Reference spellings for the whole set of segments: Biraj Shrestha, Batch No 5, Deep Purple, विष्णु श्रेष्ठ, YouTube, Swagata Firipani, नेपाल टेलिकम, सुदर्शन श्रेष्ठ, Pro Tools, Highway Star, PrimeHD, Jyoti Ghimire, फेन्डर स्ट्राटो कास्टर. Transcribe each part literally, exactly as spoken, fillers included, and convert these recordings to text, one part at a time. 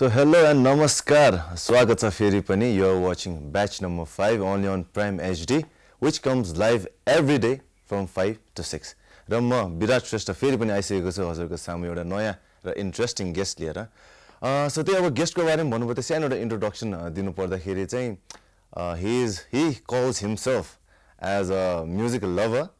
So hello and namaskar, Swagata Firipani. You are watching batch number five only on Prime H D, which comes live every day from five to six. Ramma Biraj Shrestha Firipani aiseko chu hazurko samu euta naya ra interesting guest liyera. So the aba guest ko barema bhannu bhatai sano introduction dinu parda kheri chai he is he calls himself as a music lover,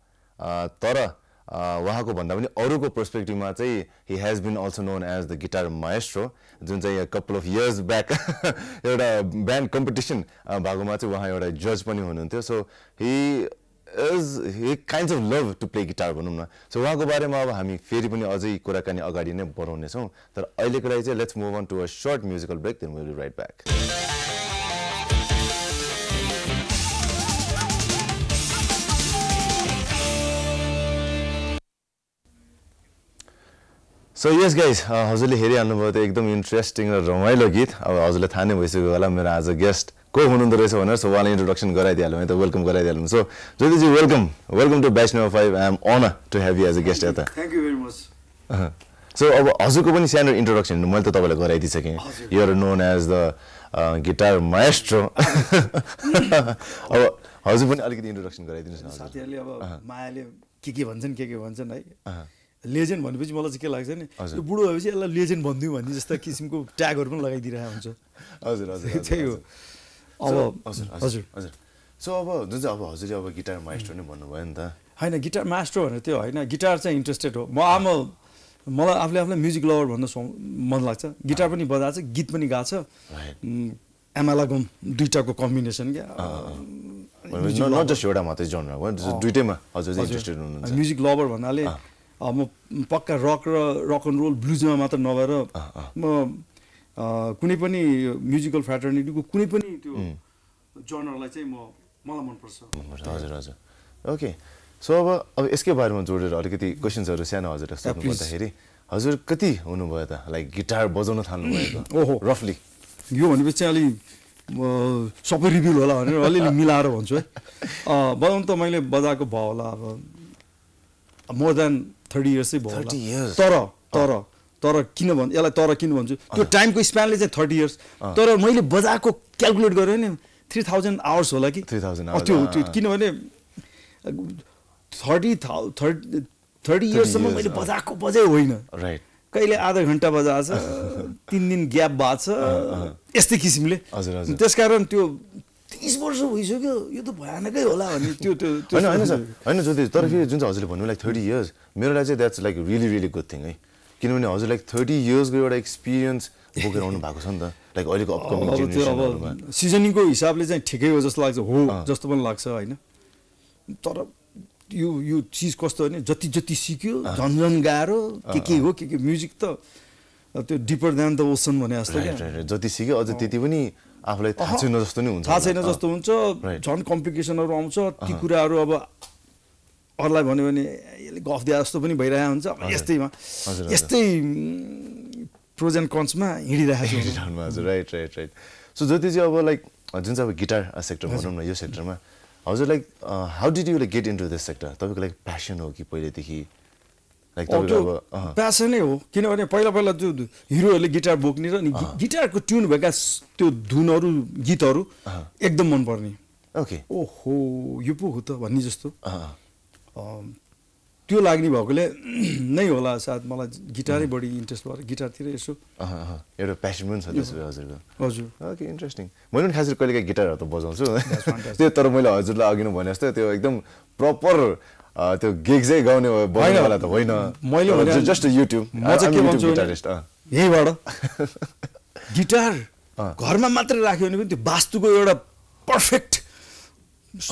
tara वहाँको भन्दा पनि अरूको पर्सपेक्टिभमा चाहिँ he has been also known as the guitar maestro. जुन चाहिँ a couple of years back एउटा band competition भागोमा चाहिँ वहाँ एउटा जज पनि हुनुहुन्थ्यो. So he is he kinds of love to play guitar भनौँ न. So वहाँको बारेमा अब हामी फेरि पनि अझै कुराकानी अगाडि नै बढाउने छौं, तर अहिलेको लागि चाहिँ let's move on to a short musical break, then we'll be right back. So yes guys, हजुरले हेरिहाल्नु भयो त एकदम इन्ट्रेस्टिङ र रमाइलो गीत. अब हजुरले थाहा नै भइसक्यो होला मेरो आज गेस्ट को हुनुहुँदो रहेछ भनेर. सो उहाँलाई इन्ट्रोडक्सन गराइदिहालौँ है त, वेलकम गराइदिहालौँ. So Jyotiji welcome, welcome to batch number five. I am honour to have you as a guest. यता thank you very much. So अब हजुरको पनि सानो इन्ट्रोडक्सन मैले त तपाईँलाई गराइदिइसकेँ. You are known as the guitar maestro. अब हजुर पनि अलिकति इन्ट्रोडक्सन गराइदिनुहोस् न. साथीहरुले अब मायाले के के भन्छन् के के भन्छन् है. लेजेन्ड भनेपछि मलाई चाहिँ के लाग्छ नि, त्यो बुढो भएपछि यसलाई लेजेन्ड भनिदिउँ भन्ने जस्ता किसिमको ट्यागहरू पनि लगाइदिरहेको हुन्छ. हजुर हजुर त्यही हो. अब हजुर हजुर हजुर सो अब जुन चाहिँ अब हजुरले अब गिटार मास्टर नै भन्नुभयो नि त, होइन गिटार मास्टर भनेर त्यो होइन, गिटार चाहिँ इन्ट्रेस्टेड हो. म आम मलाई आफूले आफूलाई म्युजिक लभर भन्न मन लाग्छ. गिटार पनि बजाएको छ, गीत पनि गाएको छ, एमालागम दुईटाको कम्बिनेसन क्या. नट जस्ट एउटा मात्रै जनर हो, दुईटैमा हजुर इन्ट्रेस्टेड हुनुहुन्छ. म्युजिक लभर भन्नाले म पक्का रक र रक एन्ड रोल ब्लुजमा मात्र नभएर म कुनै पनि म्युजिकल फ्रेटर्निटीको कुनै पनि त्यो जनरलाई चाहिँ म मलाई मनपर्छ. हजुर हजुर ओके. सो अब अब यसकै बारेमा जोडेर अलिकति क्वेसन्सहरू सानो हजुर सोध्नु पर्दाखेरि, हजुर कति हुनुभयो त लाइक गिटार बजाउन थाल्नुभएको? ओहो रफली यो भनेपछि अलि सबै रिभिल होला भनेर अलिअलि मिलाएर भन्छु है. बजाउनु त मैले बजाएको भयो होला अब मोर देन थर्टी इयर्स चाहिँ भयो. तर तर तर किन भन् यसलाई तर किन भन्छु, त्यो टाइमको स्प्यानले चाहिँ थर्टी इयर्स. तर मैले बजाएको क्यालकुलेट गरेँ भने थ्री थाउजन्ड आवर्स होला कि थ्री थाउजन्ड त्यो त्यो किनभने थर्टी था थर्टी थर्टी इयर्ससम्म मैले बजाएको बजै होइन. राइट. कहिले आधा घन्टा बजाएको छ, तिन दिन ग्याप भएको छ, यस्तै किसिमले. त्यस कारण त्यो तीस वर्ष भइसक्यो, यो त भयानकै होला भन्ने त्यो त्यो होइन होइन सर होइन ज्योति. तर फेरि जुन चाहिँ हजुरले भन्नु लाइक थर्टी इयर्स, मेरो लागि चाहिँ that's like really really good thing है. किनभने हजुर लाइक थर्टी इयर्सको एउटा एक्सपिरियन्स बोकेर आउनु भएको छ नि त. लाइक अहिलेको अपकमिङ जेनेरेसनहरुमा सिजनिङको हिसाबले चाहिँ ठिकै हो जस्तो लाग्छ, हो जस्तो पनि लाग्छ होइन. तर यो यो चीज कस्तो भने जति जति सिक्यो झन्झन गाह्रो के के हो के के. म्युजिक त त्यो डिपर देन द ओसन भने जस्तो क्या, जति सिक्यो अझ त्यति पनि आफूलाई थाहा छैन जस्तो नि हुन्छ, थाहा छैन जस्तो हुन्छ. झन् कम्प्लिकेसनहरू आउँछ. ती कुराहरू अब अरूलाई भन्यो भने यसले गफ दिए जस्तो पनि भइरहेको हुन्छ. अब यस्तैमा यस्तै प्रोज एन्ड कन्समा हिँडिरहेको छ. Right right right so Jyotiji अब लाइक जुन चाहिँ अब गिटार सेक्टर भनौँ न, यो सेक्टरमा हजुर like how did you like get into this sector? तपाईँको लाइक प्यासन हो कि पहिलेदेखि? लाइक तपाईँको प्यासनै हो किनभने पहिला पहिला त्यो हिरोहरूले गिटार बोक्ने र नि गिटारको ट्युन भएका त्यो धुनहरू गीतहरू एकदम मनपर्ने. ओके ओहो यो पो हो त भन्ने जस्तो त्यो लाग्ने भएकोले नै होला सायद मलाई गिटारै बढी इन्ट्रेस्ट भयो. गिटारतिर यसो एउटा प्यासन पनि छ त्यसको हजुरको? हजुर ओके इन्ट्रेस्टिङ. मैले पनि खासै कहिलेकाहीँ गिटारहरू त बजाउँछु त्यो, तर मैले हजुरलाई अघि नै भने जस्तो त्यो एकदम प्रपर त्यो गिग चाहिँ गाउने भएन होला त होइन. मैले भने जस्ट युट्युब म चाहिँ के भन्छु यहीबाट गिटार घरमा मात्र राख्यो भने पनि त्यो वास्तुको एउटा पर्फेक्ट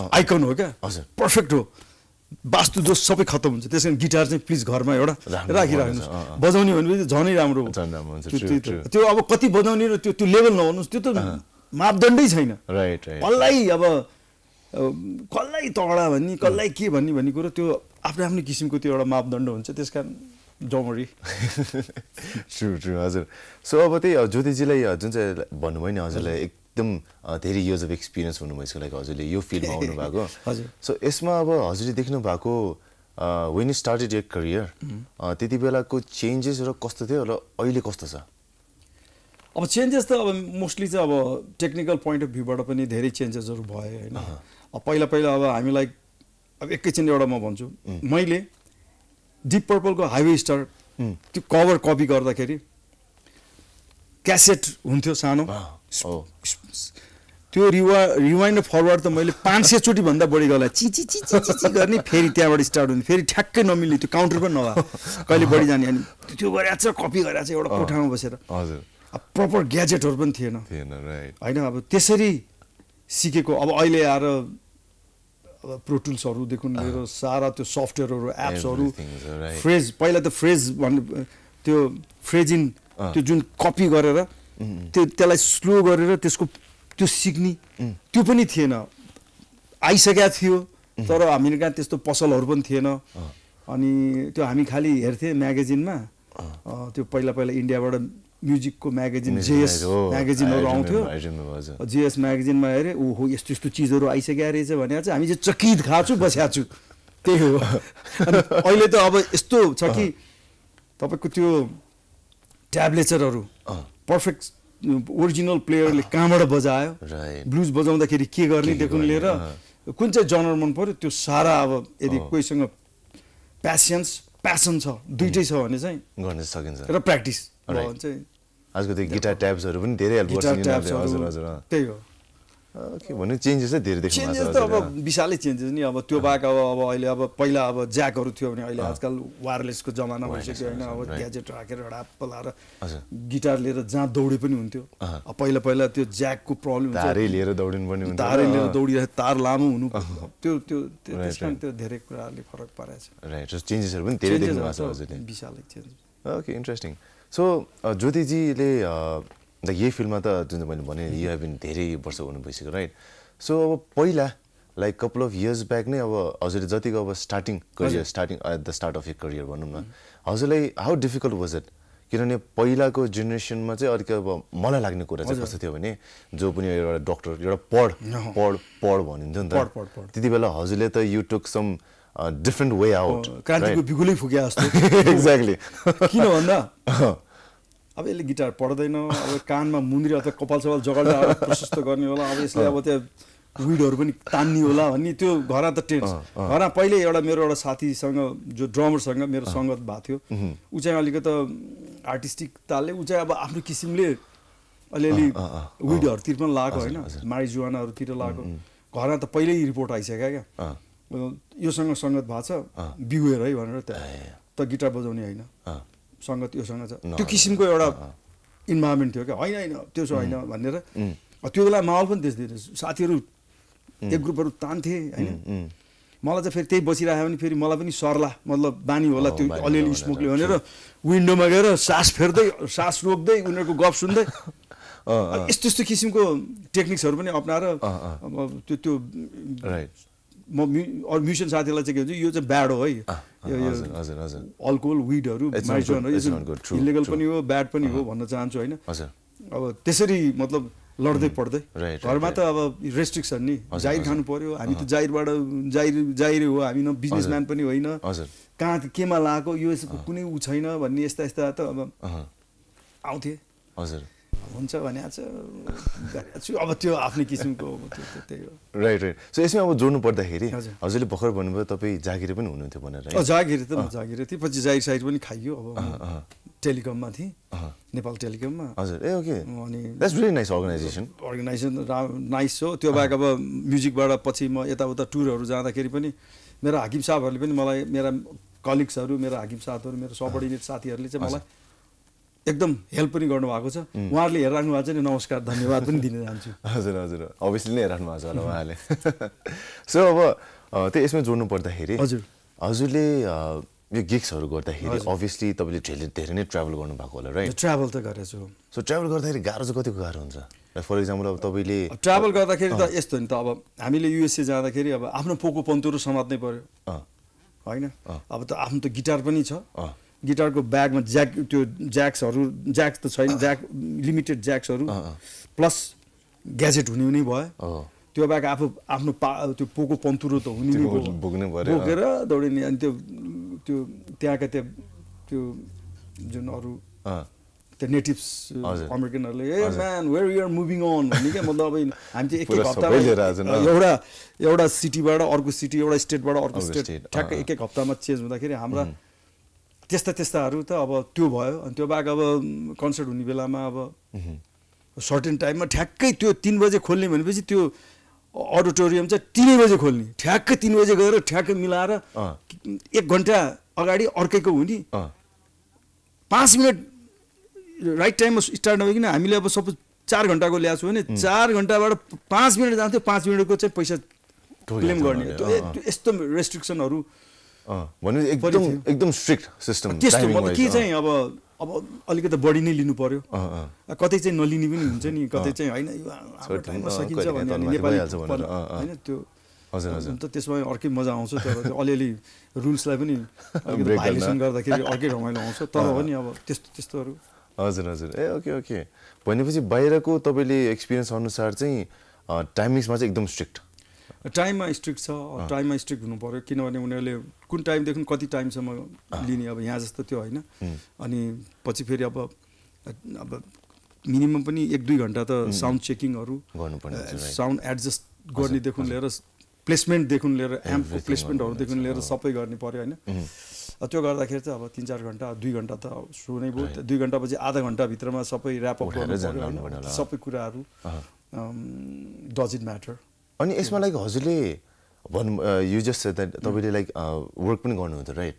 आइकन हो क्या. हजुर पर्फेक्ट हो, वास्तु जो सबै खत्तम हुन्छ. त्यस कारण गिटार चाहिँ प्लिज घरमा एउटा राखिराख्नुहोस्. बजाउने भनेपछि झनै राम्रो हुन्छ. त्यो अब कति बजाउने र त्यो त्यो लेभल नहुनुहोस्, त्यो त मापदण्डै छैन. राइट राइट कसलाई अब कसलाई तगडा भन्ने कसलाई के भन्ने भन्ने कुरो त्यो आफ्नो आफ्नो किसिमको त्यो एउटा मापदण्ड हुन्छ. त्यस कारण जमरी ट्रु ट्रु हजुर. सो अब त्यही ज्योतिजीलाई जुन चाहिँ भन्नुभयो नि हजुरलाई एकदम धेरै इयर्स अफ एक्सपिरियन्स हुनुभयो यसको लागि, हजुरले यो फिल्डमा आउनु भएको. हजुर सो यसमा अब हजुरले देख्नु भएको when you started your career त्यति बेलाको चेन्जेस र कस्तो थियो र अहिले कस्तो छ? अब changes त अब mostly चाहिँ अब technical point of view बाट पनि धेरै changes हरु भए हैन अब पहिला पहिला अब हामीलाई अब एकैछिन एउटा म भन्छु मैले Deep Purple को Highway Star त्यो cover copy गर्दाखेरि cassette हुन्थ्यो सानो त्यो rewind forward त मैले five hundred चोटी भन्दा बढी गला ची ची ची ची गर्ने फेरि त्यहाँबाट स्टार्ट हुन्छ फेरि ठ्याक्कै नमिल्ने त्यो काउन्टर पनि नभा कहिले बढी जाने अनि त्यो गरेछ कपी गरेछ एउटा कोठामा बसेर हजुर अब प्रपर ग्याजेटहरु पनि थिएन थिएन राइट हैन अब त्यसरी सिकेको अब अहिले आएर Pro Tools हरु देखुन मेरो सारा त्यो सफ्टवेयर हरु एप्स हरु फ्रेज पहिला त फ्रेज त्यो फ्रेजिङ त्यो जुन कपी गरेर त्यो त्यसलाई स्लो गरेर त्यसको त्यो सिक्नी त्यो पनि थिएन आइसक्या थियो तर हामीहरुका त्यस्तो पसलहरु पनि थिएन अनि त्यो हामी खाली हेर्थे म्यागजिनमा त्यो पहिला पहिला इन्डियाबाट म्युजिकको म्यागजिन जेएस म्यागजिनहरु आउँथ्यो जेएस म्यागजिनमा हेरे ओहो यस्तो यस्तो चीजहरु आइसक्या रहेछ भनेर चाहिँ हामी चाहिँ चकित खाछु बस्याछु त्यही हो अनि अहिले त अब यस्तो छ कि तपाईको त्यो ट्याब्लेचरहरु परफेक्ट ओरिजिनल प्लेयरले कामबाट बजायो ब्लुज बजाउँदाखेरि के गर्ने देखुन लिएर कुन चाहिँ जनर मन पर्यो त्यो सारा अब यदि कोहीसँग प्याशन्स प्यासन छ दुईटै छ भने चाहिँ गर्न सकिन्छ र प्र्याक्टिस भन्छ आजको त्यो गिटार ट्याब्सहरु पनि धेरै हेल्प गर्छ नि हजुर हजुर त्यही हो के भन्नु चेन्जेस चाहिँ धेरै देख्न पाइन्छ चेन्जेस त अब विशालै चेन्जेस नि अब त्यो बाक अब अब अहिले अब पहिला अब ज्याकहरु थियो भने अहिले आजकल वायरलेसको जमाना भइसक्यो हैन अब ग्याजेट राखेर ढाप लाएर गिटार लिएर जहाँ दौडे पनि हुन्थ्यो अब पहिला पहिला त्यो ज्याकको प्रब्लम हुन्छ तारै लिएर दौडिनु पनि हुन्छ तारै लिएर दौडिरहे तार लामो हुनु त्यो त्यो त्यसकारण त्यो धेरै कुराले फरक परेछ राइट सो चेन्जेसहरु पनि धेरै देख्न पाइन्छ हजुरले विशालै changes okay interesting so Jyoti ji ले द यही फिल्ममा त जुन मैले भने यु हैव बीन धेरै वर्ष हुनु भइसक्यो राइट सो अब पहिला like couple of years back नै अब हजुरले जतिको अब starting career starting at the start of your career भनौं न हजुरलाई हाउ डिफिकल्ट वाज इट किनभने पहिलाको जेनेरेसनमा चाहिँ अलिक अब मलाई लाग्ने कुरा चाहिँ कस्तो थियो भने जो पनि एउटा डाक्टर एउटा पढ पढ पढ भनिन्थ्यो नि त त्यतिबेला हजुरले त you took some different way out क्रान्तिको बिगुलै फुक्या जस्तो एक्ज्याक्टली किन भन्दा अब यसले गिटार पढ्दैन अब कानमा मुन्द्री अथवा कपाल सवाल जगड्दा प्रशस्त गर्ने होला अब यसले अब त्यो विडहरु पनि तान्नी होला भन्ने त्यो घरा त टेन्स घरा पहिले एउटा मेरो एउटा साथीसँग जो ड्रमर सँग मेरो संगत भा थियो उ चाहिँ अलिकति आर्टिस्टिक तालले उ चाहिँ अब आफ्नो किसिमले अलिअलि विडहरु तिर पनि लाग्यो हैन मारिजुआनाहरु तिर लाग्यो घरा त पहिले रिपोर्ट आइसक्या के यो सँग संगत भा छ बिगुएर है भनेर त त गिटार बजाउने हैन संगत यो सँग छ त्यो किसिमको एउटा इन्भाइरोमेन्ट थियो के हैन हैन त्यो छ हैन भनेर त्यो बेला माहौल पनि त्यस्तै थियो साथीहरु एक ग्रुपहरु तान्थे हैन मलाई चाहिँ फेरि त्यही बसिराख्यो भने फेरि मलाई पनि सर्ला मतलब बानी होला त्यो अलिअलि स्मोकले भनेर विन्डोमा गएर सास फेर्दै सास रोक्दै उनीहरुको गफ सुन्दै यस्तो यस्तो किसिमको टेक्निक्सहरु पनि अपनाएर अब त्यो त्यो राइट म अरु म्युजिशियन साथीहरुलाई चाहिँ के हुन्छ यो चाहिँ ब्याड हो है हजुर हजुर हजुर अल्कोहल विडहरु माइजनहरु इलिगल पनि हो ब्याड पनि हो भन्न चाहन्छु हैन अब त्यसरी मतलब लड्दै पड्दै घरमा त अब रेस्ट्रिक्सन नि जाहिर खानु पर्यो हामी त जाहिरबाट जाहिर जाहिर हो हामी न बिजनेसम्यान पनि होइन कहाँ केमा लागो यो कुनै उ छैन भन्ने यस्ता यस्ता त अब आउँथे हजुर हुन्छ भने आज गर्छु अब त्यो आफ्नै किसिमको त्यही हो राइट राइट सो यसमा अब जोड्नु पर्दाखेरि हजुरले भर्खर भन्नुभयो तपाई जागिरे पनि हुनुहुन्थ्यो भनेर है जागिरे त म जागिरे थिए पछि जागिर साइड पनि खाइयो अब टेलिकममा थिए नेपाल टेलिकममा हजुर ए ओके अनि that's really nice organisation organisation nice हो त्यो बाहेक अब म्युजिकबाट पछि म यताउता टुरहरु जाँदाखेरि पनि मेरो हाकिम साहबहरुले पनि मलाई मेरा कलिग्सहरु मेरो हाकिम साथहरु मेरो सबोर्डिनेट साथीहरुले चाहिँ मलाई एकदम हेल्प पनि गर्नु भएको छ उहाँहरुले हेराउनु भएको छ नि नमस्कार धन्यवाद पनि दिन चाहन्छु हजुर हजुर अभियसली नै हेराउनु भएको छ होला उहाँले सो अब त्यो यसमा जोड्नु पर्दाखेरि हजुर हजुरले यो गिग्सहरु गर्दाखेरि अभियसली तपाईले धेरै नै ट्राभल गर्नु भएको होला राइट ट्राभल त गरेछु सो ट्राभल गर्दाखेरि गाह्रो चाहिँ कतिको गाह्रो हुन्छ फर एक्जाम्पल अब तपाईले ट्राभल गर्दाखेरि त यस्तो नि त अब हामीले युएसए जाँदाखेरि अब आफ्नो पोको पन्तुरो समात्नै पर्यो हैन अब त आफ्नो त गिटार पनि छ गिटारको ब्यागमा ज्याक त्यो ज्याक्सहरु ज्याक त छैन ज्याक लिमिटेड ज्याक्सहरु प्लस ग्याजेट हुने हुने भयो त्यो ब्याग आफु आफ्नो त्यो पोको पन्तुरो त हुने हुने बोक्नु पर्यो बोकेर दौडिने अनि त्यो त्यो त्यहाँका त्यो जुन अरु the natives American hey man where we are moving on I'm just a Yoda city or city or state or state Hamra Testa Testa Ruta about two boy and Tobago concert Univilla a certain time attack to a tin was a column and visit to auditorium that tin was a colony. Tack a tin was a girl, attack a milara, a gonta already or cacoundi. Pass minute right time was started. I mean, I was supposed चार घंटा को ले आसुए ने चार घंटा बार पांच minute जाते पांच मिनट को चाहे पैसा क्लेम करने तो इस तो रेस्ट्रिक्शन औरू वनों एकदम एकदम स्ट्रिक्ट सिस्टम टाइमिंग वाइज क्या चाहिए अब अब अलग तो बॉडी नहीं लेनु पारे हो कते चाहिए नॉलेज नहीं भी नहीं चाहिए कते चाहिए आई ना टाइम हजुर हजुर ए ओके ओके भनेपछि बाहिरको तपाईले एक्सपीरियन्स अनुसार चाहिँ टाइमिंग्समा चाहिँ एकदम स्ट्रिक्ट टाइममा स्ट्रिक्ट छ टाइममा स्ट्रिक्ट हुनु पर्यो किनभने उनीहरुले कुन टाइम देखि कति टाइम सम्म लिने अब यहाँ जस्तो त्यो हैन अनि पछि फेरि अब अब मिनिमम पनि एक दुई घण्टा त साउन्ड चेकिङहरु गर्नुपर्ने हुन्छ साउन्ड एडजस्ट गर्ने देखुन लिएर प्लेसमेन्ट देखुन लिएर एम्पको प्लेसमेन्टहरु देखुन लिएर सबै गर्ने पर्यो हैन त्यो गर्दाखेरि चाहिँ अब तीन चार घण्टा दुई घण्टा त सुरु नै भयो दुई घण्टा पछि आधा घण्टा भित्रमा सबै र्याप अप गर्न सबै कुराहरु डज इट म्याटर अनि यसमा लाइक हजुरले यु जस्ट सेड दैट तपाईले लाइक वर्क पनि गर्नुहुन्छ राइट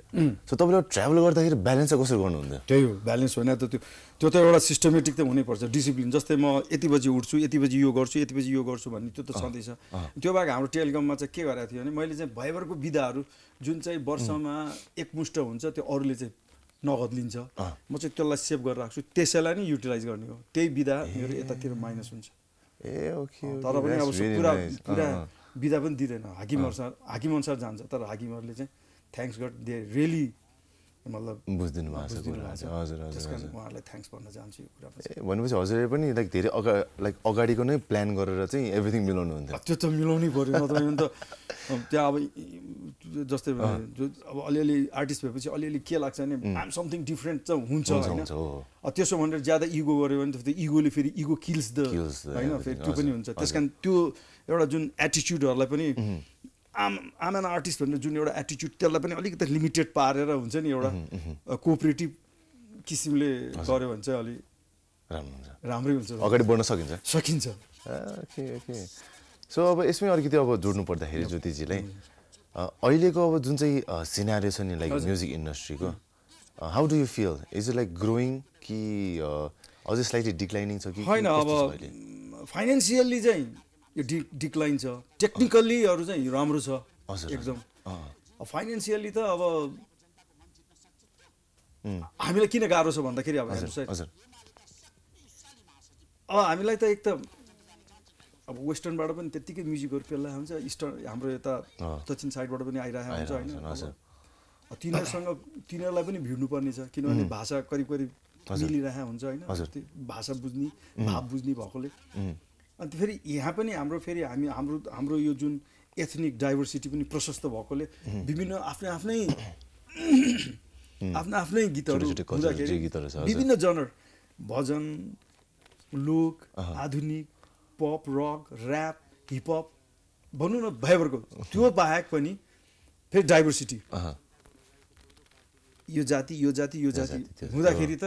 सो तपाईले ट्राभल गर्दाखेरि ब्यालेन्स कसरी गर्नुहुन्छ त्यही हो ब्यालेन्स होइन त त्यो त्यो त एउटा सिस्टमेटिक त हुनै पर्छ डिसिप्लिन जस्तै म यति बजी उठ्छु यति बजी यो गर्छु यति बजी यो गर्छु भन्ने त्यो त सधैं छ त्यो बाहेक हाम्रो टेलिकममा चाहिँ के गरेको थियो भने मैले चाहिँ भयभरको बिदाहरु जुन चाहिँ वर्षमा एकमुष्ट हुन्छ त्यो अरूले चाहिँ नगदलिन्छ म चाहिँ त्यसलाई सेभ गरेर राख्छु त्यसैलाई नै युटिलाइज गर्ने हो त्यही बिदा मेरो यतातिर माइनस हुन्छ ए ओके तर पनि अब पुरा पुरा बिदा पनि दिदैन हाकिम अनुसार हाकिम अनुसार जान्छ तर हाकिमहरुले चाहिँ थ्यांक्स गॉड दे रियली मतलब बुझ्दिनु भएको छ कुरा हजुर हजुर त्यसकारण उहाँहरुलाई थ्यांक्स भन्न चाहन्छु यो कुरा पछि भनेपछि हजुरले पनि लाइक धेरै लाइक अगाडीको नै प्लान गरेर चाहिँ एभ्रीथिङ मिलाउनु हुन्छ त्यो त मिलाउनै पर्यो नत्र भने त त्यो अब जस्तै अब अलिअलि आर्टिस्ट भएपछि अलिअलि के लाग्छ नि आई एम समथिङ डिफरेंट त हुन्छ हैन त्यसो भनेर ज्यादा इगो गर्यो भने त इगोले फेरि इगो किल्स द हैन फेरि त्यो पनि हुन्छ त्यसकारण त्यो एउटा जुन एटिट्युडहरुलाई पनि I'm, I'm an artist, but junior attitude. Tell me, only that limited power. Or unse ni or cooperative. Kisimle kaure unse ali. Ram unse. Ramri unse. Agadi bonus sakin unse. Sakin unse. Okay, okay. So ab isme aur kitya ab jodnu padta hai Jyoti ji lai. Oile ko ab junse scenario suni like music industry ko. How do you feel? Is it like growing ki or is it slightly declining so ki? Hai na ab financially jai. यो decline छ technically हरु चाहिँ राम्रो छ एकदम a financially त अब हामीलाई किन गाह्रो छ भन्दाखेरि अब अब हामीलाई त एक त अब वेस्टर्नबाट पनि त्यतिकै म्युजिकहरु पेल्ला हुन्छ इस्टर्न हाम्रो यता दक्षिण साइडबाट पनि आइराखेको हुन्छ हैन तिनीहरुसँग तिनीहरुलाई पनि भिड्नु पर्ने छ किनभने भाषा करिब करिब मिलिराखेको हुन्छ हैन भाषा बुझ्ने भाव बुझ्ने भएकोले अनि फेरि यहाँ पनि हाम्रो फेरि हामी हाम्रो हाम्रो यो जुन एथनिक डाइभर्सिटी पनि प्रशस्त भएकोले विभिन्न आफ्नै आफ्नै आफ्नै आफ्नै गीतहरु विभिन्न जनर भजन लोक आधुनिक pop rock rap hip hop भन्नु न भयभरको त्यो बाहेक पनि फेरि डाइभर्सिटी यो जाति यो जाति यो जाति हुँदाखेरि त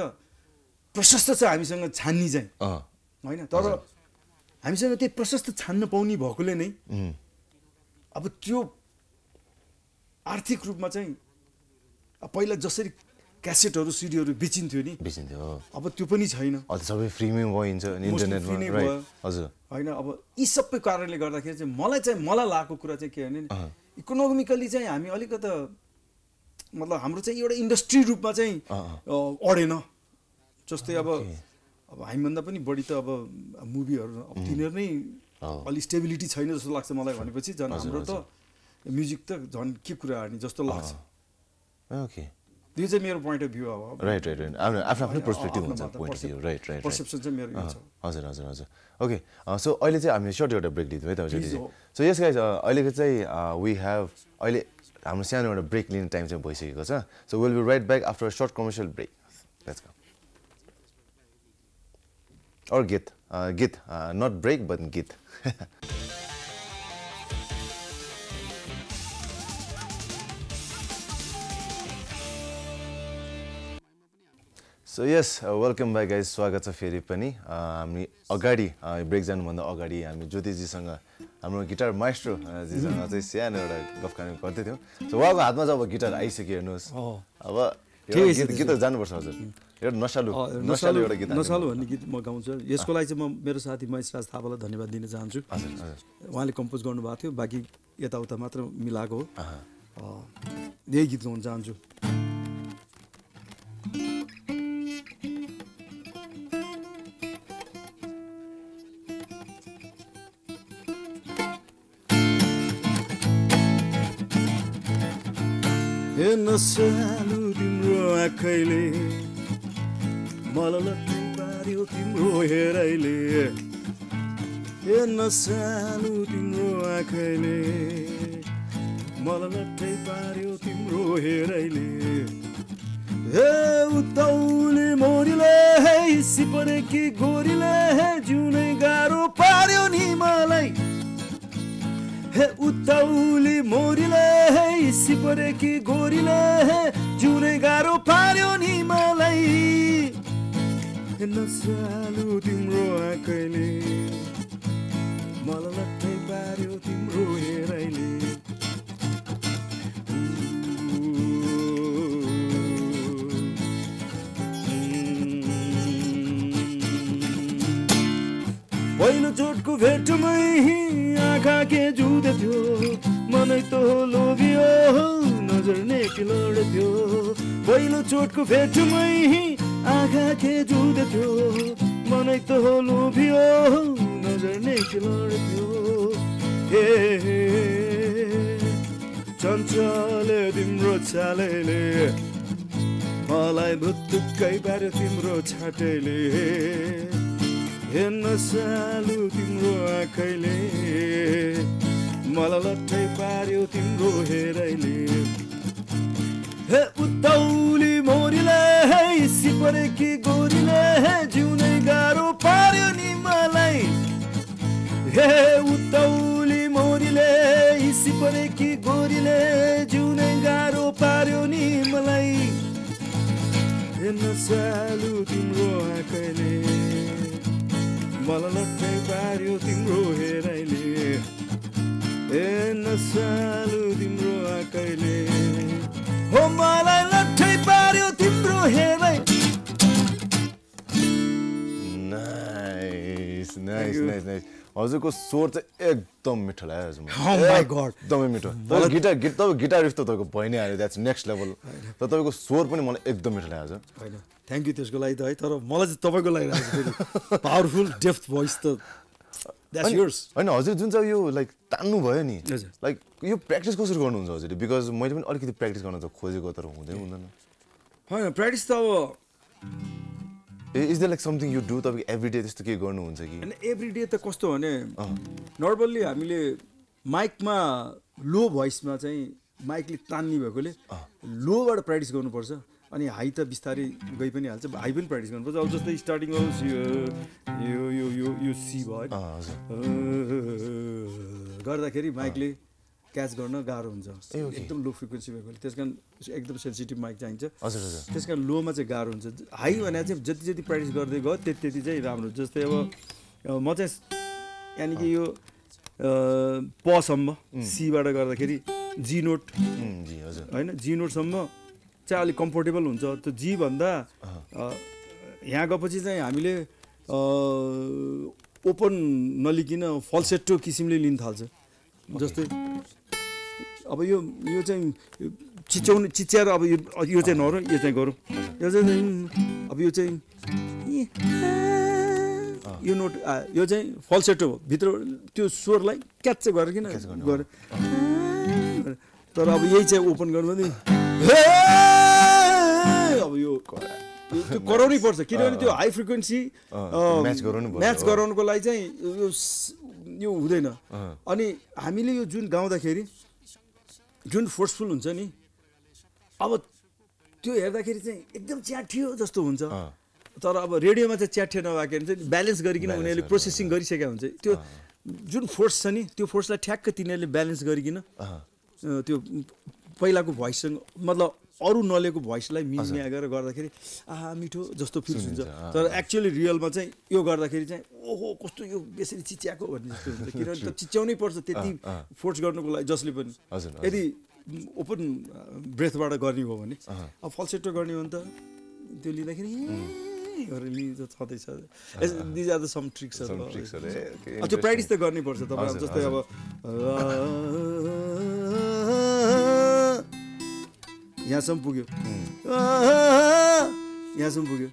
प्रशस्त छ हामीसँग छान्नी चाहिँ हैन तर हामीसँग त्यो प्रशस्त छान्न पाउनी भएकोले नै अब त्यो आर्थिक रूपमा चाहिँ पहिला जसरी क्यासेटहरु सिडीहरु बेचिन्थ्यो नि बेचिन्थ्यो अब त्यो पनि छैन अहिले सबै फ्रीमै भइन्छ इन्टरनेटमा राइट हजुर हैन अब यी सबै कारणले गर्दाखेरि चाहिँ मलाई चाहिँ मलाई लागेको कुरा चाहिँ के हो नि इकोनोमिकली चाहिँ हामी अलिकति मतलब हाम्रो चाहिँ एउटा इन्डस्ट्री रूपमा चाहिँ अडेन जस्तै अब अब हामी भन्दा पनि बढी त अब मुभीहरु अब तिनीहरु नै अलि स्टेबिलिटी छैन जस्तो लाग्छ मलाई भनेपछि जन हाम्रो त म्युजिक त जन के कुरा हार्ने जस्तो लाग्छ ओके यो चाहिँ मेरो पोइन्ट अफ भ्यू अब राइट राइट राइट आफ्नो आफ्नो पर्सपेक्टिभ हुन्छ point of view right right perception चाहिँ मेरो यो छ हजुर हजुर हजुर ओके सो अहिले चाहिँ हामीले सर्ट एउटा ब्रेक लिन्छौँ है त हजुर सो यस गाइस अहिलेको चाहिँ वी ह्याभ अहिले हाम्रो सानो एउटा ब्रेक लिने टाइम चाहिँ भइसकेको छ so we will be right back after a short commercial break let's go or git, uh, git, uh, not break but git. So yes, uh, welcome back guys. Swagata Firipani. I'm Agadi. Breaks down on the Agadi. I'm Jyoti ji sanga. I'm a guitar maestro. Ji sanga. So yes, I know that golf karne korte the. So wow, I had my guitar. I see here news. Oh. Aba. Guitar jan varsa sir. Yar nashalu. Nashalu yar guitar. Nashalu. Ani guitar ma gaun sir. Yes, kolai sir. Ma mere saathi ma isras thabala dhanivad dine janju. Wahan le compose gaunu baat ho. Baki yata uta matra milago. Oh. Ye guitar gaun janju. नसालु तिम्रो आँखैले मललट्टै पार्यो तिम्रो हेराइले ए नसालु तिम्रो आँखैले मललट्टै पार्यो तिम्रो हेराइले हे उताउले मोरीले हे सिपरेकी गोरीले हे जुनै गाह्रो पार्यो नि मलाई हे उताउले मोरीले सिपरे की गोरीले जुरे गारो पार्यो नि मलाई नसालु तिम्रो आँखैले मललट्टै पार्यो तिम्रो हेराइले पहिलो चोटको भेटमै आँखा के जुधथ्यो मनै त लोभियो नजर ने किलोड्थ्यो पहिलो चोटको भेटमै आँखा के जुधथ्यो मनै त लोभियो नजर ने किलोड्थ्यो हे चञ्चले तिम्रो छालैले मलाई भुत्तुकै बार तिम्रो छाटैले हे नसालु तिम्रो आँखैले मललट्टै पार्यो तिम्रो हेराइले हे उताउली मोरीले हे सिपरेकी गोरीले हे जिउनै गाह्रो पार्यो नि मलाई हे उताउली मोरीले हे सिपरेकी गोरीले जिउनै गाह्रो पार्यो नि मलाई हे नसालु तिम्रो आँखैले मललट्टै पार्यो तिम्रो हेराइले ए नसालु तिम्रो आँखैले हो मलाई लट्ठै पार्यो तिम्रो हेराइले नाइस नाइस नाइस नाइस हजुरको स्वर चाहिँ एकदम मिठो लाग्यो मलाई ओ माय गॉड एकदमै मिठो तर गिटार गिट त गिटार रिफ त तपाईको भइ नै हाल्यो द्याट्स नेक्स्ट लेभल तर तपाईको स्वर पनि मलाई एकदम मिठो लाग्यो हजुर हैन थ्यांक यू त्यसको लागि त है तर मलाई चाहिँ तपाईको लागिरहेको छ फेरि पावरफुल डेप्थ भोइस त That's yours. I know. Hazir, junsa you like tannu bhayo ni. Like you practice कसरी गर्नुहुन्छ हजुर? Because मैले पनि अलिकति practice गर्न त खोजेको तर हुँदैन हुँदैन. हैन practice त अब Is there like something you do तपाईको every day त्यस्तो के गर्नुहुन्छ कि? हैन every day त कस्तो भने नर्मल्ली हामीले माइकमा लो भोइसमा चाहिँ माइकले तान्ने भएकोले लोबाट practice गर्नुपर्छ. अनि हाई त बिस्तारै गइ पनि हाल्छ हाई पनि प्र्याक्टिस गर्नुपर्छ अब जस्तै स्टार्टिङ गर्नु यो यो यो यो सी भयो गर्दाखेरि माइकले क्याच गर्न गाह्रो हुन्छ एकदम लो फ्रिक्वेन्सी भएकोले त्यस कारण एकदम सेन्सिटिभ माइक चाहिन्छ त्यस कारण लोमा चाहिँ गाह्रो हुन्छ हाई भने चाहिँ जति जति प्र्याक्टिस गर्दै गयो त्यति त्यति चाहिँ राम्रो हुन्छ जस्तै अब म चाहिँ यानि कि यो पसम्म सीबाट गर्दाखेरि जी नोट होइन जी नोटसम्म चाहिँ अलिक कम्फोर्टेबल हुन्छ त्यो जी भन्दा यहाँ गएपछि चाहिँ हामीले ओपन नलिकिन फल्सेट्टो किसिमले लिन थाल्छ जस्तै अब यो यो चाहिँ चिच्याउने चिच्याएर अब यो यो चाहिँ नगरौँ यो चाहिँ गरौँ यो चाहिँ अब यो चाहिँ यो नोट यो चाहिँ फल्सेट्टो भित्र त्यो स्वरलाई क्याच गरेर किन गरेर तर अब यही चाहिँ ओपन गर्नु नि अब यो त्यो गराउनै पर्छ किनभने त्यो हाई फ्रिक्वेन्सी म्याच गराउनु पर्छ म्याच गराउनको लागि चाहिँ यो यो हुँदैन अनि हामीले यो जुन गाउँदाखेरि जुन फोर्सफुल हुन्छ नि अब त्यो हेर्दाखेरि चाहिँ एकदम च्याठियो जस्तो हुन्छ तर अब रेडियोमा चाहिँ च्याट थिएन भएके हुन्छ ब्यालेन्स गरिकिन उनीहरुले प्रोसेसिङ गरिसके हुन्छ त्यो जुन फोर्स छ नि त्यो फोर्सलाई ठ्याक्क तिनीहरुले ब्यालेन्स गरिकिन त्यो पहिलाको भोइससँग मतलब अरु नलेको भोइसलाई मिसिया गरेर गर्दाखेरि आहा मिठो जस्तो फिल हुन्छ तर एक्चुअली रियलमा चाहिँ यो गर्दाखेरि चाहिँ ओहो कस्तो यो यसरी चिच्याको भन्ने जस्तो हुन्छ किनभने त्यो चिच्याउनै पर्छ त्यति फोर्स गर्नको लागि जसले पनि यदि ओपन ब्रेथबाट गर्ने हो भने अब फल्सेटो गर्ने हो नि त त्यो लिँदाखेरि These are the some tricks. Some tricks. Okay. Practice the garni portion. So I'm just like, yeah, some pugyo. Yeah, some pugyo.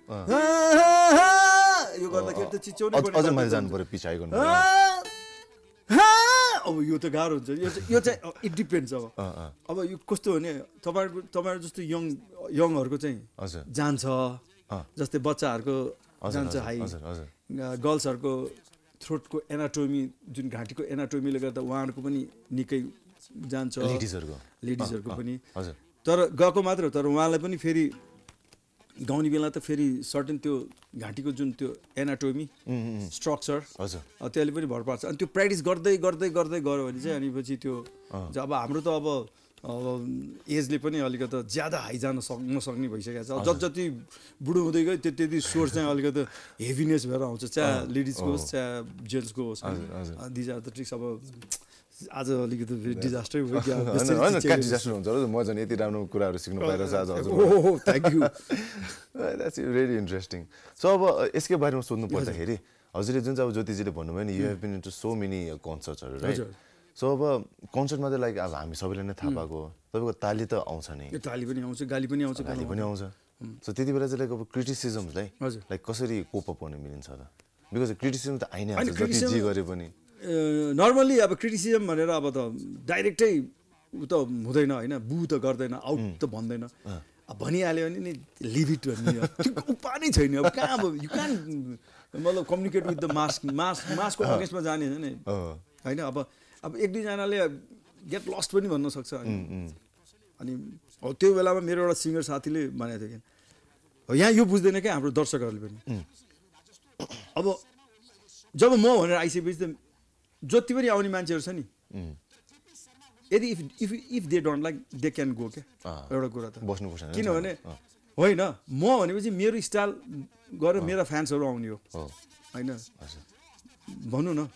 You got like the chichoni. Or or some Malaysian for a pitch I go. Oh, you to garun. You you say it depends. Oh, oh. You kusto ne. Tomar tomar just young young or go say. Jansa. Just the bachchaharko jancha hai girls harko throat ko anatomy jun ghati ko anatomy le garda waharko pani nikai jancha ladies harko ladies harko pani tara gako matra tara waharlai pani feri gaune bela ta feri certain tyo ghati ko jun tyo anatomy structure tyale pani bhar parcha ani tyo practice gardai gardai gardai garyo bhane chai ani pachi tyo jab hamro ta aba एजले पनि अलिकति ज्यादा high जान नसक्ने भइसकेको छ जति जति बुढो हुँदै गयो त्यति सोर्स चाहिँ अलिकति हेभिनेस भएर आउँछ चाहे लेडिजको होस् चाहे जेन्ट्सको होस् दिज आर द ट्रिक्स अब आज अलिकति डिजास्टर भयो डिजास्टर हुन्छ म झन् यति राम्रो कुराहरू सिक्नु पाइरहेछ आज हजुर ओहो thank you that's really interesting so अब यसकै बारेमा सोध्नु पर्दाखेरि हजुरले जुन चाहिँ अब ज्योतिजीले भन्नुभयो नि you have been into so many कन्सर्ट्सहरु राइट So, अब कन्सर्टमा त लाइक अब हामी सबैले नै थाहा पाएको तपाईको ताली त आउँछ नि यो ताली पनि आउँछ गाली पनि आउँछ गाली पनि आउँछ सो त्यति बेला चाहिँ लाइक अब क्रिटिसिजम्सलाई लाइक कसरी कोप अप गर्न मिलिन्छ त बिकज क्रिटिसिजम त आइ नै हाल्छ जति जे गरे पनि नर्मली अब क्रिटिसिजम भनेर अब त डाइरेक्टै उ त हुँदैन हैन बु त गर्दैन आउट त भन्दैन अब भनिहाल्यो भने नि लिभ इट भन्ने उपाय नै छैन अब कहाँ अब यु क्यान मतलब communicate with the mass mass मासको अगेन्स्टमा जाने हैन हैन अब अब एक दुई जनाले गेट लस्ट पनि भन्न सक्छ अनि हो त्यो बेलामा मेरो एउटा सिंगर साथीले भनेको थियो के यहाँ यो बुझ्दैन के हाम्रो दर्शकहरूले पनि अब जब म भनेर आइसकेपछि त जति पनि आउने मान्छेहरू छ नि यदि if if if they don't like they can go के एउटा कुरा त बस्नुपर्छ किनभने होइन म भनेपछि मेरो स्टाइल गरेर मेरा फ्यान्सहरू आउने हो हैन भन्नु न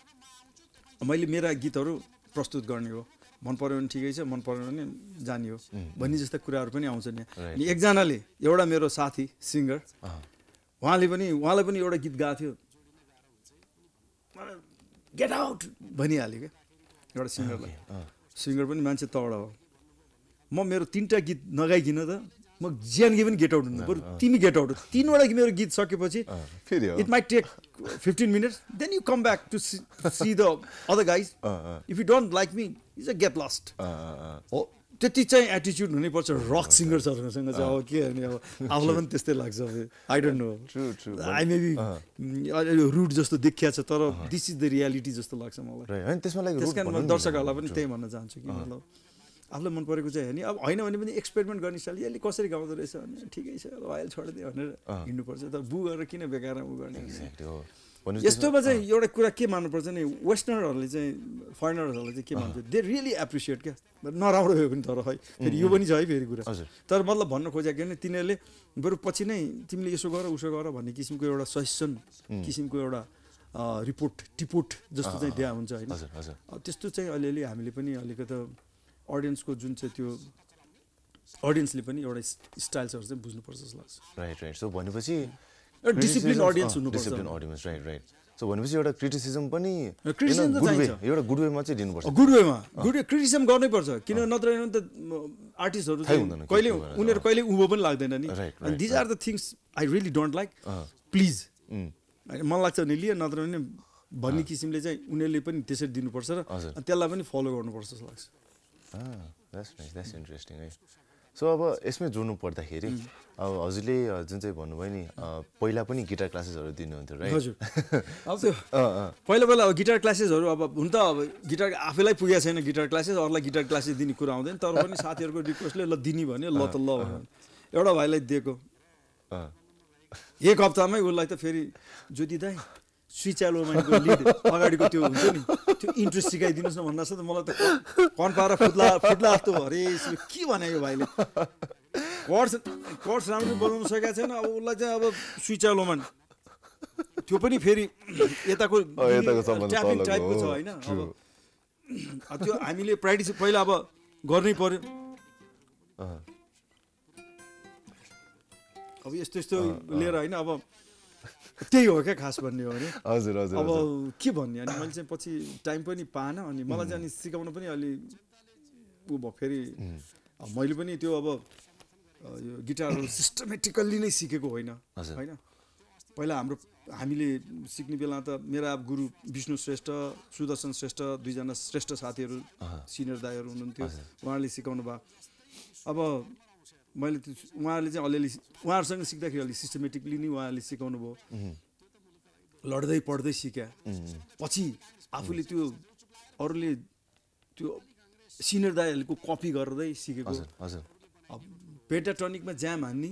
मैले मेरा गीतहरु प्रस्तुत गर्ने हो मन पर्यो भने ठिकै छ मन परेन भने जाने हो भन्ने जस्ता कुराहरु पनि आउँछन् नि एक जनाले एउटा मेरो साथी सिंगर उहाँले पनि उहाँले पनि एउटा गीत गाथ्यो गेट आउट भनि हाले के एउटा सिंगरलाई सिंगर पनि मान्छे तगडा हो म मेरो तीनटा गीत नगाइकिन त म जियानगी पनि गेट आउट हुनु पर्यो तिमी गेट आउट तीनवटा मेरो गीत सकेपछि फेरि it might take fifteen minutes then you come back to see, see the other guys uh, uh, if you don't like me you just get lost oh त्यति चाहिँ एटिट्युड हुनै पर्छ रक सिंगरहरुसँग चाहिँ अब के अनि अब आफूलाई पनि त्यस्तै लाग्छ I don't know true true I may be rude जस्तो देखिया छ तर दिस इज द रियालिटी जस्तो लाग्छ मलाई राइट हैन त्यसमा लाइक रुट भन्नु दर्शकहरुलाई पनि त्यही भन्न चाहन्छु कि मतलब आफूलाई मन परेको चाहिँ हैन अब हैन भने पनि एक्सपेरिमेन्ट गर्ने साल यसले कसरी गाउँदो रहेछ भने ठिकै छ ल अहिले छोड्दे भनेर हिँड्नु पर्छ तर बु गरेर किन बेकारमा उ गर्ने यस्तोमा चाहिँ एउटा कुरा के मान्नु पर्छ नि वेस्टर्नहरुले चाहिँ फरेनरहरुले चाहिँ के भन्छ दे रियली एप्रिसिएट के नराम्रो भयो पनि तर है फेरि यो पनि छ है फेरि कुरा तर मतलब भन्न खोजेको के भने तिनीहरुले बरु पछि नै तिमीले यसो गर उसो गर भन्ने किसिमको एउटा सजेसन किसिमको एउटा रिपोर्ट टिपोर्ट जस्तो चाहिँ दिया हुन्छ हैन त्यस्तो चाहिँ अलिअलि हामीले पनि अलिकति audience को जुन चाहिँ त्यो audience ले पनि एउटा स्टाइल्सहरु चाहिँ बुझ्नु पर्छ जस्तो लाग्छ राइट राइट सो भनेपछि एउटा डिसिप्लिन audience हुनु पर्छ discipline audience right right so भनेपछि एउटा क्रिटिसिजम पनि एउटा गुड वेमा चाहिँ दिनु पर्छ गुड वेमा गुड क्रिटिसिजम गर्नै पर्छ किन नत्र हैन त आर्टिस्टहरु चाहिँ कहिले उनीहरु कहिले उभो पनि लाग्दैन नि अनि these are the things I really don't like please मलाई लाग्छ नि लिए नत्र भने भन्ने किसिमले चाहिँ उनीहरुले पनि त्यसरी दिनु पर्छ र अनि त्यसलाई पनि फलो गर्नु पर्छ जस्तो लाग्छ Ah, that's nice. That's interesting. Right? So, अब इसमें जोड़नु पड़ता है रे. अब अज़ले जिनसे बनू भाई नहीं. पहला पनी गिटार क्लासेस और दिन होते हैं, right? अब तो पहला पहला गिटार क्लासेस और अब उनका गिटार आफिलाई पुगिया सही ना गिटार क्लासेस और ला गिटार क्लासेस दिन कराऊं दें. तार पनी साथ यार को रिक्वेस्ट ले ला दिन ही बने ला तल्ला बने. ये वाला भाई ले देखो. एक हप्तामै उसलाई त फेरि ज्योति दाइ स्विच आलो माइन्डको लिड अगाडिको त्यो हुन्छ नि त्यो इन्ट्रेस्ट सिकाइदिनुस् न भन्नाछ त मलाई त कन पाएर फुटला फुटला जस्तो अरे यसले के भने यो भाइले कोर्स कोर्स राम्रो बनाउन सकेको छैन अब उसलाई चाहिँ अब स्विच आलो माइन्ड त्यो पनि फेरि यताको यताको सम्बन्ध टाइपको छ हैन अब त्यो हामीले प्र्याक्टिस पहिला अब गर्नै पर्यो अब यस्तो यस्तो लिएर हैन अब त्यही हो के खास भन्ने हो नि हजुर हजुर अब के भन्ने अनि मैले चाहिँ पछि टाइम पनि पाएन अनि मलाई चाहिँ अनि सिकाउन पनि अलि उ भ फेरि मैले पनि त्यो अब यो गिटारहरू सिस्टमेटिकली नै सिकेको हैन हैन पहिला हाम्रो हामीले सिक्ने बेला त मेरा गुरु विष्णु श्रेष्ठ सुदर्शन श्रेष्ठ दुई जना श्रेष्ठ साथीहरू सिनियर दाइहरू हुनुहुन्थ्यो उहाँले सिकाउनु भयो अब मैले उहाँहरूले चाहिँ अलिअलि उहाँहरूसँग सिक्दाखेरि अलि सिस्टमेटिकली नै उहाँहरूले सिकाउनु भयो लड्दै पढ्दै सिक्या पछि आफूले त्यो अरूले त्यो सिनियर दाइहरूको कपी गर्दै सिकेको अब पेटाटोनिकमा ज्याम हान्ने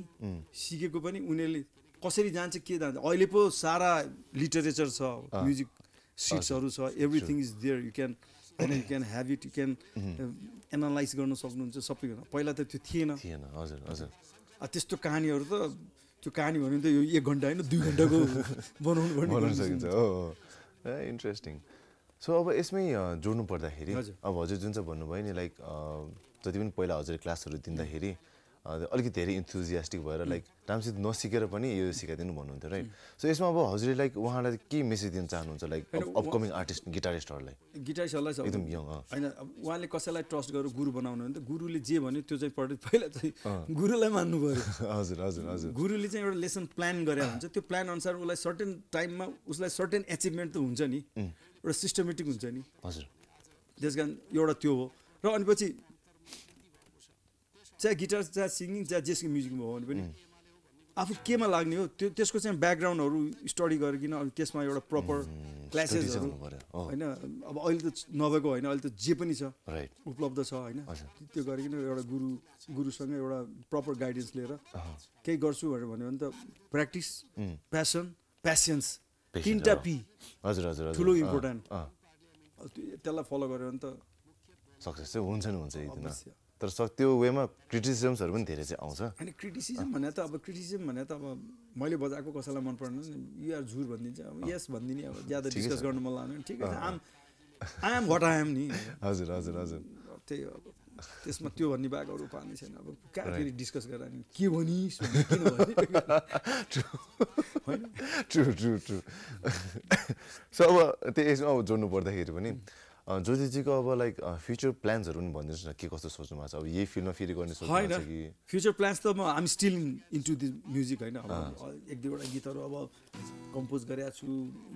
सिकेको पनि उनीहरूले कसरी जान्छ के जान्छ अहिले पो सारा लिटरेचर छ म्युजिक सिट्सहरु छ everything is there you can you can have it you can analyse गर्न सक्नुहुन्छ सबै गर्न पहिला त त्यो थिएन थिएन हजुर हजुर अ त्यस्तो कहानीहरु त त्यो कहानी भन्नु त यो एक घण्टा हैन दुई घण्टाको बनाउनु गर्न सकिन्छ हो हो इन्ट्रेस्टिङ सो अब यसमै जोड्नु पर्दाखेरि अब हजुर जुन चाहिँ भन्नुभयो नि लाइक जति पनि पहिला हजुर क्लासहरु दिँदाखेरि अलिकति धेरै इन्थुजियास्टिक भएर लाइक रामसित नसिकेर पनि यो सिकाइदिनु भन्नुहुन्थ्यो राइट सो यसमा अब हजुरले लाइक उहाँलाई के मेसेज दिन चाहनुहुन्छ लाइक अपकमिङ आर्टिस्ट गिटारिस्टहरूलाई गिटारिस्टहरूलाई एकदम यङ हैन उहाँले कसैलाई ट्रस्ट गरेर गुरु बनाउनु भने त गुरुले जे भन्यो त्यो चाहिँ पढ्दै पहिला चाहिँ गुरुलाई मान्नु पर्यो हजुर हजुर हजुर गुरुले चाहिँ एउटा लेसन प्लान गरेर हुन्छ त्यो प्लान अनुसार उसलाई सर्टेन टाइममा उसलाई सर्टेन एचिभमेन्ट त हुन्छ नि एउटा सिस्टमेटिक हुन्छ नि हजुर त्यसकारण एउटा त्यो हो र अनि पछि चाहे गिटार चाहे सिंगिङ चाहे जेसको म्युजिकमा हो भने पनि आफू केमा लाग्ने हो त्यो त्यसको चाहिँ ब्याकग्राउन्डहरू स्टडी गरिकन अनि त्यसमा एउटा प्रपर क्लासेसहरू हैन अब अहिले त नभएको हैन अहिले त जे पनि छ उपलब्ध छ हैन त्यो गरिकन एउटा गुरु गुरुसँग एउटा प्रपर गाइडेन्स लिएर केही गर्छु भनेर भन्यो भने त प्र्याक्टिस प्यासन पेशेन्स तीनटा पी हजुर हजुर हजुर ठुलो इम्पोर्टेन्ट त्यसलाई फलो गर्यो भने त सक्सेस चाहिँ हुन्छ नि हुन्छ यति तर सक्यो वेमा क्रिटिसिजम्सहरु पनि धेरै चाहिँ आउँछ अनि क्रिटिसिजम भने त अब क्रिटिसिजम भने त अब मैले बजाएको कसैलाई मन पर्दैन यु आर झुर भन्दिन्छ अब यस भन्दिनी अब ज्यादा डिस्कस गर्न मन लाग्दैन ठीक छ um I am what I am नि हजुर हजुर हजुर त्यही अब त्यसमा त्यो भन्ने बागहरु पानी छैन अब का फेरि डिस्कस गर्दा नि के भनिस् किन भनि हैन ट्रु ट्रु ट्रु सो अब त्यसमा अब जोड्नु पर्दाखेरि पनि ज्योतिजीको अब लाइक फ्युचर प्लान्सहरु पनि भन्दिनुस् न के कस्तो सोच्नु भएको छ अब यही फिल्डमा फेरि गर्ने सोच्नु भएको छ कि फ्युचर प्लान्स त म I'm still into the music हैन अब एक दुईवटा गीतहरु अब कम्पोज गरेको छु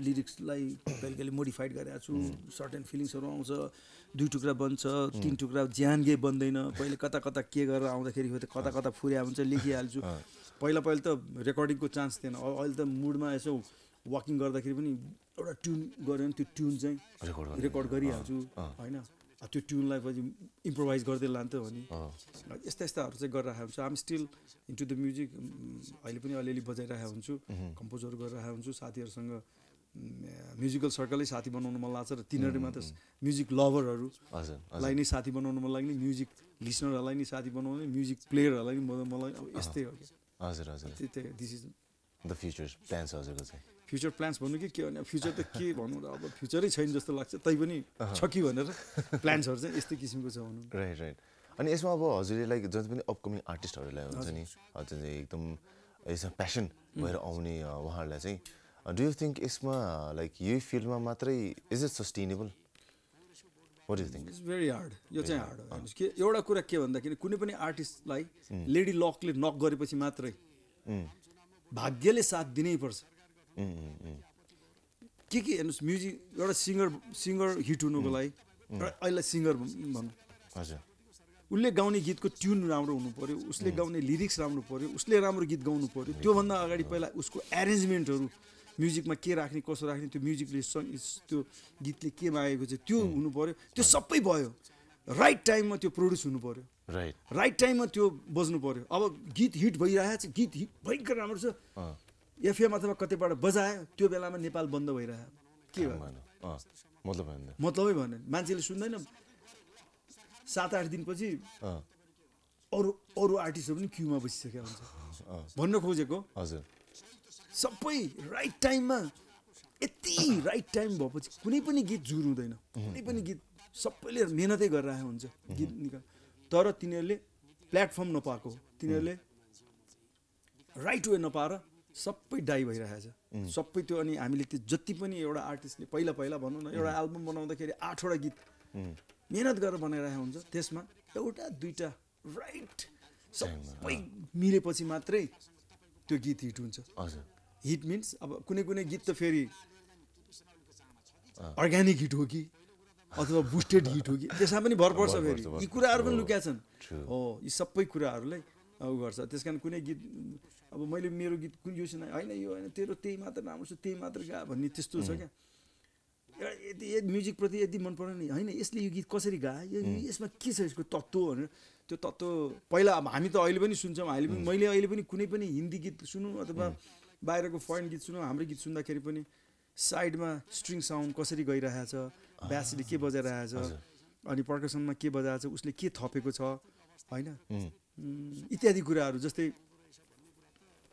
लिरिक्सलाई कहिलेकाहीँ मोडिफाइड गरेको छु सर्टेन फिलिङ्सहरु आउँछ दुई टुक्रा बन्छ तीन टुक्रा ज्यानगे बन्दैन पहिले कता कता के गरेर आउँदाखेरि हो त कता कता फुर्या हुन्छ लेखिहाल्छु पहिला पहिला त रेकर्डिङको चान्स थिएन अहिले त मुडमा यसो वाकिङ गर्दाखेरि पनि एउटा ट्युन गरे नि त्यो ट्युन चाहिँ रेकर्ड गरिहाल्छु हैन त्यो ट्युनलाई पछि इम्प्रोभाइज गर्दै लान्थ्यो भने यस्ता यस्ताहरू चाहिँ गरिरहेको हुन्छु I am still into the music अहिले पनि अलिअलि बजाइरहेको हुन्छु कम्पोजहरू गरिरहेको हुन्छु साथीहरूसँग म्युजिकल सर्कलै साथी बनाउन मन लाग्छ र तिनीहरू मात्र म्युजिक लभरहरूलाई नै साथी बनाउन मन लाग्ने म्युजिक लिसनरहरूलाई नै साथी बनाउने म्युजिक प्लेयरहरूलाई नै मलाई अब यस्तै हो के हजुर हजुर त्यही this is the future plans हजुरको चाहिँ फ्युचर प्लान्स भन्नु कि के भने फ्युचर त के भन्नु र अब फ्युचरै छैन जस्तो लाग्छ तै पनि छ कि भनेर प्लान्सहरु चाहिँ यस्तै किसिमको छ भन्नु राइट राइट अनि यसमा अब हजुरले लाइक जति पनि अपकमिङ आर्टिस्टहरुलाई हुन्छ नि हजुर चाहिँ एकदम यसमा प्यासन भएर आउने उहाँहरूलाई चाहिँ डु यु थिंक यसमा लाइक यही फिल्डमा मात्रै is it sustainable what do you think it's very hard यो चाहिँ हार्ड हो हैन के एउटा कुरा के भन्दाखेरि कुनै पनि आर्टिस्टलाई लेडी लकले नक गरेपछि मात्रै भाग्यले साथ दिनै पर्छ के के हेर्नुहोस् म्युजिक एउटा सिङ्गर सिङ्गर हिट हुनुको लागि अहिले सिङ्गर भन्नु हजुर उसले गाउने गीतको ट्युन राम्रो हुनु पर्यो उसले गाउने लिरिक्स राम्रो पर्यो उसले राम्रो गीत गाउनु पर्यो त्योभन्दा अगाडि पहिला उसको एरेन्जमेन्टहरू म्युजिकमा के राख्ने कसो राख्ने त्यो म्युजिकले त्यो गीतले के मागेको छ त्यो हुनु पर्यो त्यो सबै भयो राइट टाइममा त्यो प्रोड्युस हुनु पर्यो राइट राइट टाइममा त्यो बज्नु पर्यो अब गीत हिट भइरहेछ गीत हिट भयङ्कर राम्रो छ एफएम अथवा कतैबाट बजाए त्यो बेलामा नेपाल बन्द भइरह्यो के हो मतलब हैन मतलबै भएन मान्छेले सुन्दैन सात आठ दिनपछि अरु अरु आर्टिस्टहरु पनि क्यूमा बसिसके हुन्छ भन्न खोजेको हजुर सबै राइट टाइममा यति राइट टाइम भएपछि कुनै पनि गीत जुर हुँदैन कुनै पनि गीत सबैले मेहनतै गरिरहे हुन्छ गीत निकाल तर तिनीहरुले प्लेटफर्म नपाएको तिनीहरुले राइट वे नपाएर सबै डाइ भइरहेछ सबै त्यो अनि हामीले त्यो जति पनि एउटा आर्टिस्टले पहिला पहिला भन्नु न एउटा एल्बम बनाउँदाखेरि आठ वटा गीत मेहनत गरेर बनाइराखेको हुन्छ त्यसमा एउटा दुईटा राइट सबै मिलेपछि मात्रै त्यो गीत हिट हुन्छ हजुर हिट मिन्स अब कुनै कुनै गीत त फेरि अर्गानिक हिट हो कि अथवा बुस्टेड हिट हो कि त्यसमा पनि भर पर्छ फेरि यी कुराहरु पनि लुकेका छन् हो यी सबै कुराहरुलाई अब गर्छ त्यसकारण कुनै गीत अब मैले मेरो गीत कुन यो सुनाइ हैन यो हैन तेरो त्यही मात्र राम्रो छ त्यही मात्र गा भन्ने त्यस्तो छ के यो म्युजिक प्रति यदि मन पर्दैन हैन यसले यो गीत कसरी गा यसमा के छ यसको तत्त्व भनेर त्यो तत्त्व पहिला हामी त अहिले पनि सुन्छौं अहिले पनि मैले अहिले पनि कुनै पनि हिन्दी गीत सुनु अथवा बाहिरको फरेन गीत सुनु हाम्रो गीत सुन्दाखेरि पनि साइडमा स्ट्रिङ साउन्ड कसरी गइरहेछ ब्यासले के बजाइरहेछ अनि पर्कसनमा के बजाइरहेछ उसले के थपेको छ हैन इत्यादि कुराहरु जस्तै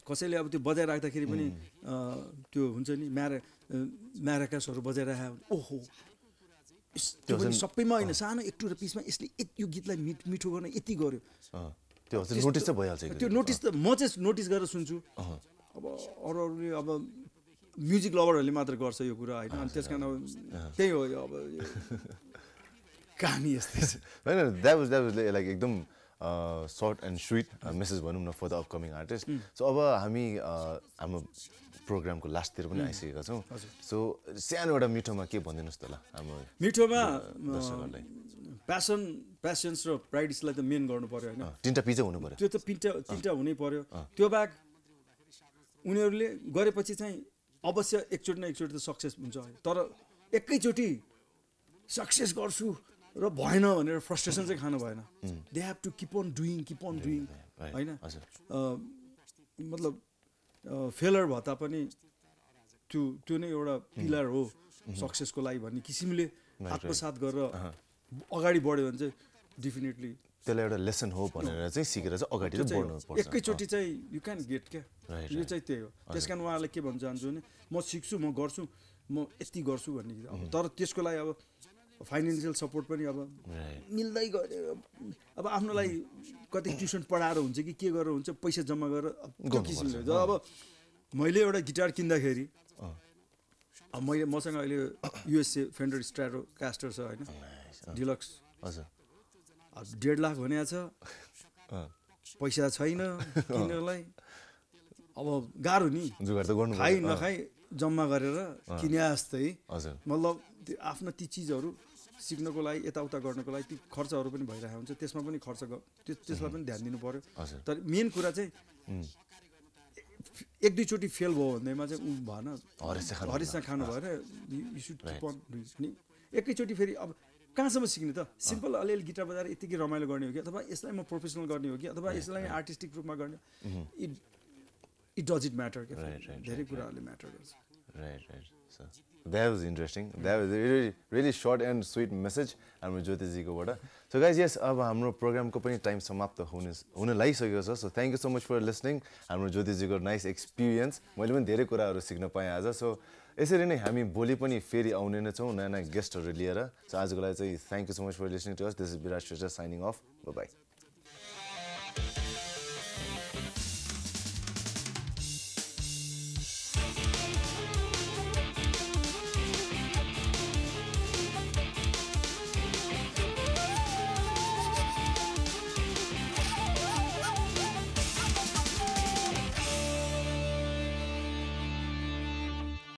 कसैले अब त्यो बजाइ राख्दाखेरि पनि त्यो हुन्छ नि म्यारा म्याराकासहरु बजाइराखे ओहो त्यो पनि सबैमा हैन सानो एक टुरा पीसमा यसले यो गीतलाई मिठो गर्न यति गर्यो त्यो हुन्छ नोटिस त भइहाल्छ त्यो नोटिस त म चाहिँ नोटिस गरेर सुन्छु अब अरु अरुले अब म्युजिक लभरहरुले मात्र गर्छ यो कुरा हैन अनि त्यसकारण अब त्यही हो अब कहानी यस्तै छ हैन that was that was like एकदम Uh, short and sweet uh, message mm. for the upcoming artists. Mm. So, now we are in the program last year. Mm. So, what do you think about Mito? Mito, passion, passion, and pride is like the main goal. Tinta pizza? Tinta pizza. Tinta bag. Unherule gare pachi chai abasya ekchoti na ekchoti success huncha. Tara ekai choti success garchu. र भएन भनेर frustration चाहिँ खानु भएन they have to keep on doing keep on doing हैन मतलब failure भता पनि त्यो त्यो नै एउटा पिलर हो सक्सेसको लागि भन्ने किसिमले आत्मसात गरेर अगाडि बढ्यो भने चाहिँ डेफिनेटली त्यसलाई एउटा लेसन हो भनेर चाहिँ सिकेर चाहिँ अगाडि चाहिँ बढ्नु पर्छ एकैचोटी चाहिँ यु क्यान गेट के यो चाहिँ त्यही हो त्यसकारण उहाँले के भन्न चाहन्छु भने म सिक्छु म गर्छु म यति गर्छु भन्ने तर त्यसको लागि अब फाइनेन्शियल सपोर्ट पनि अब मिल्दै गयो अब आफ्नोलाई कति ट्युसन पढाएर हुन्छ कि के गरेर हुन्छ पैसा जम्मा गरेर किसिमले अब मैले एउटा गिटार किन्दाखेरि अब मैले मसँग अहिले युएसए फेन्डर स्ट्राटो कास्टर छ हैन डिलक्स हजुर अब डेढ लाख भनेको छ पैसा छैन किन्नलाई अब गाह्रो नि जुगाड त गर्नु खाइ नखाइ जम्मा गरेर किने जस्तै हजुर मतलब आफ्नो ती चीजहरु सिक्नको लागि यताउता गर्नको लागि ती खर्चहरु पनि भइरहेको हुन्छ त्यसमा पनि खर्च त्यसलाई पनि ध्यान दिनु पर्यो तर मेन कुरा चाहिँ एक दुई चोटी फेल भयो भन्दैमा चाहिँ उ भएन हरेसा खानु भएन you should keep on doing एकै चोटी फेरि अब कहाँसम्म सिक्ने त सिम्पल अलिअलि गिटार बजाएर यतिकै रमाइलो गर्ने हो कि अथवा यसलाई म प्रोफेसनल गर्ने हो कि अथवा यसलाई आर्टिस्टिक रूपमा गर्ने it it does it matter के धेरै कुराहरुले म्याटर गर्छ right right sir That was interesting. That was a really, really short and sweet message. I'm Jyoti ji ko bata. So guys, yes, अब हाम्रो प्रोग्रामको पनि टाइम समाप्त हुने हुन लागिसकेको छ. So thank you so much for listening. हाम्रो ज्योति जी को nice experience. मैले पनि धेरै कुराहरु सिक्न पाएँ आज. So यसरी नै हामी भोलि पनि फेरि आउने नै छौं नयाँ नयाँ गेस्टहरु लिएर. So आजको लागि चाहिँ thank you so much for listening to us. This is Biraj Shrestha signing off. Bye bye.